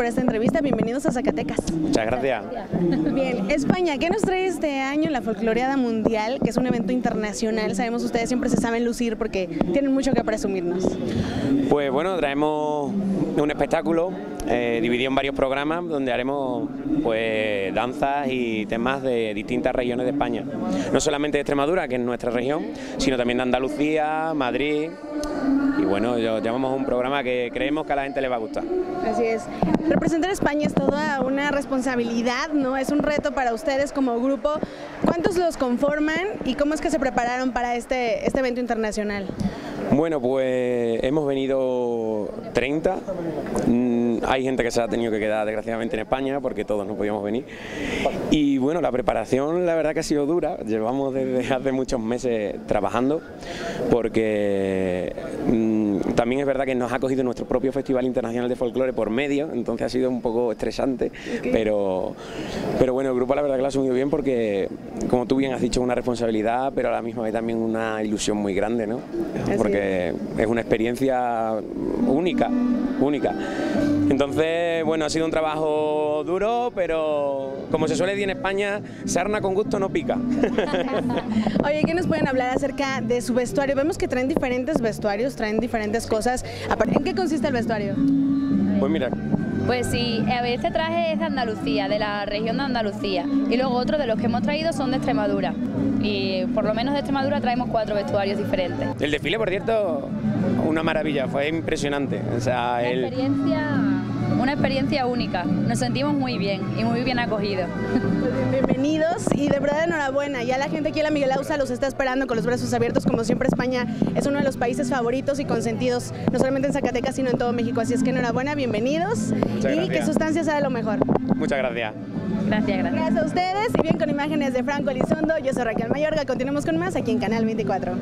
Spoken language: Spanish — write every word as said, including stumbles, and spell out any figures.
por esta entrevista. Bienvenidos a Zacatecas. Muchas gracias. Bien, España, ¿qué nos trae este año la Folcloreada Mundial, que es un evento internacional? Sabemos ustedes siempre se saben lucir porque tienen mucho que presumirnos. Pues bueno, traemos un espectáculo eh, dividido en varios programas donde haremos pues danzas y temas de distintas regiones de España. No solamente de Extremadura, que es nuestra región, sino también de Andalucía, Madrid. Y bueno, yo, llamamos a un programa que creemos que a la gente le va a gustar. Así es. Representar a España es toda una responsabilidad, ¿no? Es un reto para ustedes como grupo. ¿Cuántos los conforman y cómo es que se prepararon para este, este evento internacional? Bueno, pues hemos venido treinta. Hay gente que se ha tenido que quedar desgraciadamente en España porque todos no podíamos venir. Y bueno, la preparación la verdad que ha sido dura. Llevamos desde hace muchos meses trabajando porque también es verdad que nos ha cogido nuestro propio Festival Internacional de Folklore por medio, entonces ha sido un poco estresante, okay. pero, pero bueno, el grupo la verdad que lo ha asumido bien porque, como tú bien has dicho, es una responsabilidad, pero a la misma vez también una ilusión muy grande, ¿no? Así porque es. es una experiencia única, única. Entonces, bueno, ha sido un trabajo duro, pero como se suele decir en España, sarna con gusto no pica. Oye, ¿qué nos pueden hablar acerca de su vestuario? Vemos que traen diferentes vestuarios, traen diferentes cosas. ¿En qué consiste el vestuario? Pues mira. Pues sí, este traje es de Andalucía, de la región de Andalucía, y luego otros de los que hemos traído son de Extremadura, y por lo menos de Extremadura traemos cuatro vestuarios diferentes. El desfile, por cierto, una maravilla, fue impresionante. O sea, una, el... experiencia, una experiencia única, nos sentimos muy bien y muy bien acogidos. Bienvenidos y de verdad enhorabuena. Ya la gente aquí en la Miguel Auza los está esperando con los brazos abiertos. Como siempre, España es uno de los países favoritos y consentidos, no solamente en Zacatecas sino en todo México. Así es que enhorabuena, bienvenidos. Muchas y gracias. Que Sustancia sea de lo mejor. Muchas gracias. Gracias, gracias. Gracias a ustedes y bien con imágenes de Franco Elizondo. Yo soy Raquel Mayorga. Continuamos con más aquí en Canal veinticuatro.